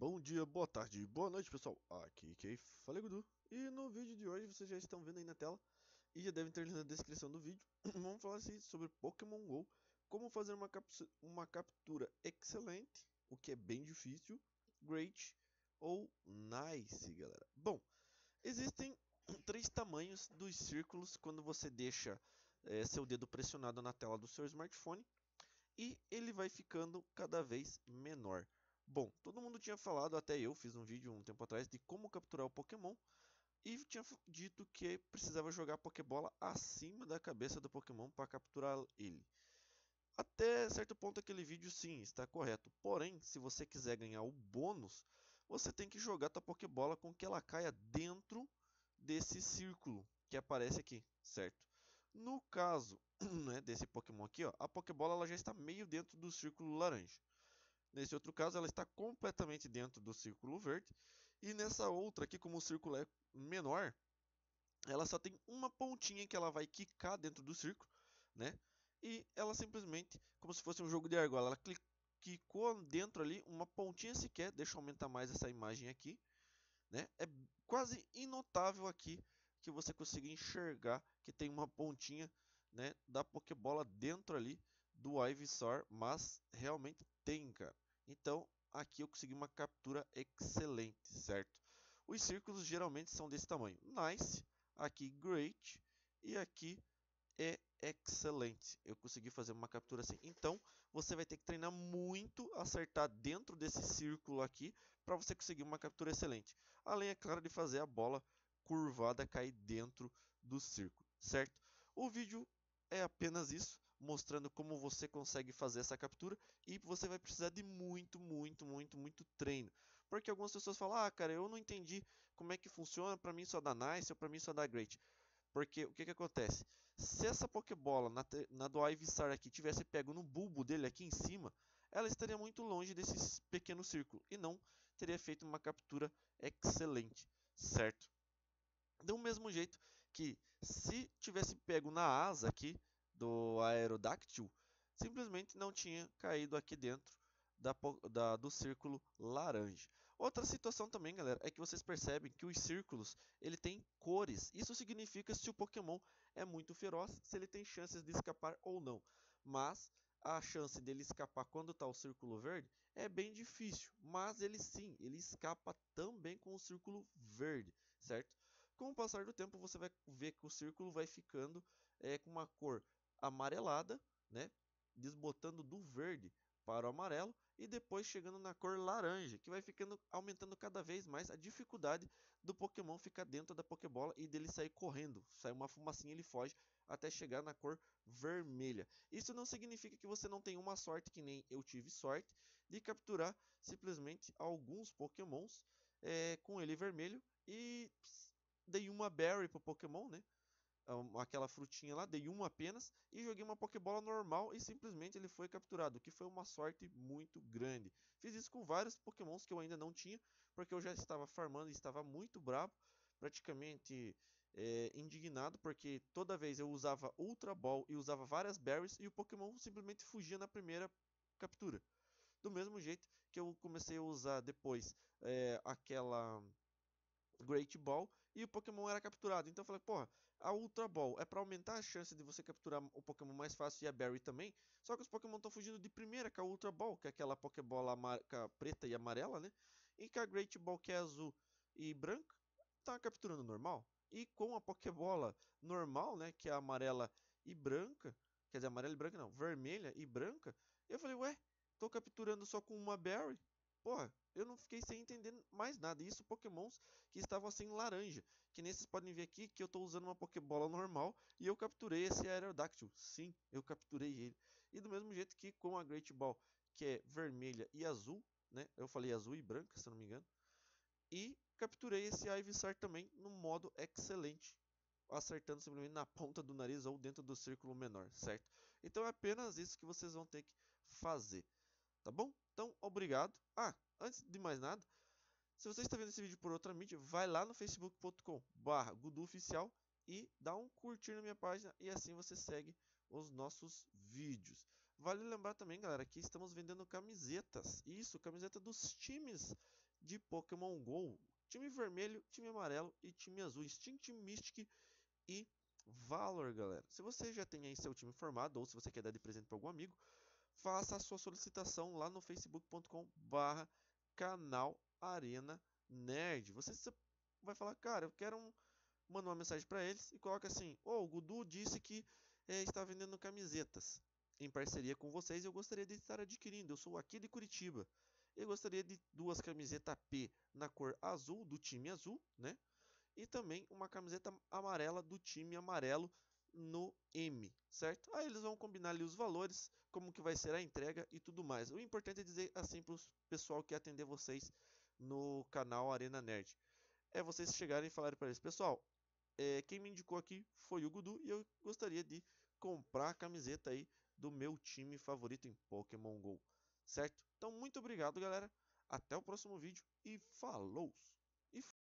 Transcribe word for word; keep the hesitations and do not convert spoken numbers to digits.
Bom dia, boa tarde, boa noite pessoal, aqui quem fala é Gudu. E no vídeo de hoje vocês já estão vendo aí na tela e já devem ter na descrição do vídeo. Vamos falar assim sobre Pokémon GO, como fazer uma, uma captura excelente, o que é bem difícil, great ou nice, galera. Bom, existem três tamanhos dos círculos quando você deixa é, seu dedo pressionado na tela do seu smartphone e ele vai ficando cada vez menor. Bom, todo mundo tinha falado, até eu fiz um vídeo um tempo atrás de como capturar o Pokémon e tinha dito que precisava jogar a Pokébola acima da cabeça do Pokémon para capturar ele. Até certo ponto aquele vídeo sim, está correto, porém se você quiser ganhar o bônus, você tem que jogar a tua Pokébola com que ela caia dentro desse círculo que aparece aqui, certo? No caso né, desse Pokémon aqui, ó, a Pokébola ela já está meio dentro do círculo laranja. Nesse outro caso, ela está completamente dentro do círculo verde. E nessa outra aqui, como o círculo é menor, ela só tem uma pontinha que ela vai quicar dentro do círculo, né? E ela simplesmente, como se fosse um jogo de argola, ela quicou dentro ali, uma pontinha sequer. Deixa eu aumentar mais essa imagem aqui, né? É quase inotável aqui que você consiga enxergar que tem uma pontinha, né, da Pokébola dentro ali do Ivysaur, mas realmente tem, cara. Então aqui eu consegui uma captura excelente, certo? Os círculos geralmente são desse tamanho, nice, aqui great e aqui é excelente. Eu consegui fazer uma captura assim. Então você vai ter que treinar muito, acertar dentro desse círculo aqui para você conseguir uma captura excelente. Além, é claro, de fazer a bola curvada cair dentro do círculo, certo? O vídeo é apenas isso, mostrando como você consegue fazer essa captura. E você vai precisar de muito, muito, muito, muito treino. Porque algumas pessoas falam, ah cara, eu não entendi como é que funciona, pra mim só dá nice ou pra mim só dá great. Porque o que que acontece? Se essa Pokébola na, na do Ivysaur aqui tivesse pego no bulbo dele aqui em cima, ela estaria muito longe desse pequeno círculo e não teria feito uma captura excelente, certo? Do mesmo jeito que se tivesse pego na asa aqui do Aerodactyl, simplesmente não tinha caído aqui dentro da, da, do círculo laranja. Outra situação também, galera, é que vocês percebem que os círculos ele tem cores. Isso significa se o Pokémon é muito feroz, se ele tem chances de escapar ou não. Mas a chance dele escapar quando está o círculo verde é bem difícil. Mas ele sim, ele escapa também com o círculo verde, certo? Com o passar do tempo você vai ver que o círculo vai ficando é, com uma cor amarelada, né? Desbotando do verde para o amarelo e depois chegando na cor laranja, que vai ficando aumentando cada vez mais a dificuldade do Pokémon ficar dentro da Pokébola e dele sair correndo, sai uma fumacinha, ele foge até chegar na cor vermelha. Isso não significa que você não tem uma sorte, que nem eu tive sorte de capturar simplesmente alguns Pokémons é, com ele vermelho e pss, dei uma berry pro Pokémon, né? Aquela frutinha lá, dei uma apenas e joguei uma Pokébola normal e simplesmente ele foi capturado, que foi uma sorte muito grande. Fiz isso com vários Pokémons que eu ainda não tinha, porque eu já estava farmando e estava muito brabo, praticamente é, indignado, porque toda vez eu usava Ultra Ball e usava várias berries e o Pokémon simplesmente fugia na primeira captura. Do mesmo jeito que eu comecei a usar depois é, aquela Great Ball e o Pokémon era capturado. Então eu falei, porra, a Ultra Ball é para aumentar a chance de você capturar o Pokémon mais fácil e a Berry também. Só que os Pokémon estão fugindo de primeira com a Ultra Ball, que é aquela Pokébola marca preta e amarela, né? E com a Great Ball, que é azul e branca, tá capturando normal. E com a Pokébola normal, né, que é amarela e branca, quer dizer, amarela e branca não, vermelha e branca, eu falei, ué, tô capturando só com uma Berry? Porra, eu não fiquei sem entender mais nada. Isso Pokémons que estavam assim laranja, que nem vocês podem ver aqui que eu estou usando uma Pokébola normal e eu capturei esse Aerodactyl. Sim, eu capturei ele. E do mesmo jeito que com a Great Ball, que é vermelha e azul, né? Eu falei azul e branca, se eu não me engano. E capturei esse Ivysaur também no modo excelente, acertando simplesmente na ponta do nariz ou dentro do círculo menor, certo? Então é apenas isso que vocês vão ter que fazer, tá bom? Então, obrigado. Ah, antes de mais nada, se você está vendo esse vídeo por outra mídia, vai lá no facebook ponto com barra gudu oficial e dá um curtir na minha página e assim você segue os nossos vídeos. Vale lembrar também, galera, que estamos vendendo camisetas. Isso, camiseta dos times de Pokémon GO. Time vermelho, time amarelo e time azul. Instinct, Mystic e Valor, galera. Se você já tem aí seu time formado ou se você quer dar de presente para algum amigo, faça a sua solicitação lá no facebook ponto com barra canal Arena Nerd. Você vai falar, cara, eu quero um... Manda uma mensagem para eles e coloca assim: oh, o Gudu disse que é, está vendendo camisetas em parceria com vocês. Eu gostaria de estar adquirindo. Eu sou aqui de Curitiba. Eu gostaria de duas camisetas P na cor azul, do time azul, né? E também uma camiseta amarela do time amarelo no M, certo? Aí eles vão combinar ali os valores, como que vai ser a entrega e tudo mais. O importante é dizer assim para o pessoal que atender vocês no canal Arena Nerd. É vocês chegarem e falarem para eles: pessoal, é, quem me indicou aqui foi o Gudu e eu gostaria de comprar a camiseta aí do meu time favorito em Pokémon GO. Certo? Então, muito obrigado, galera. Até o próximo vídeo e falou!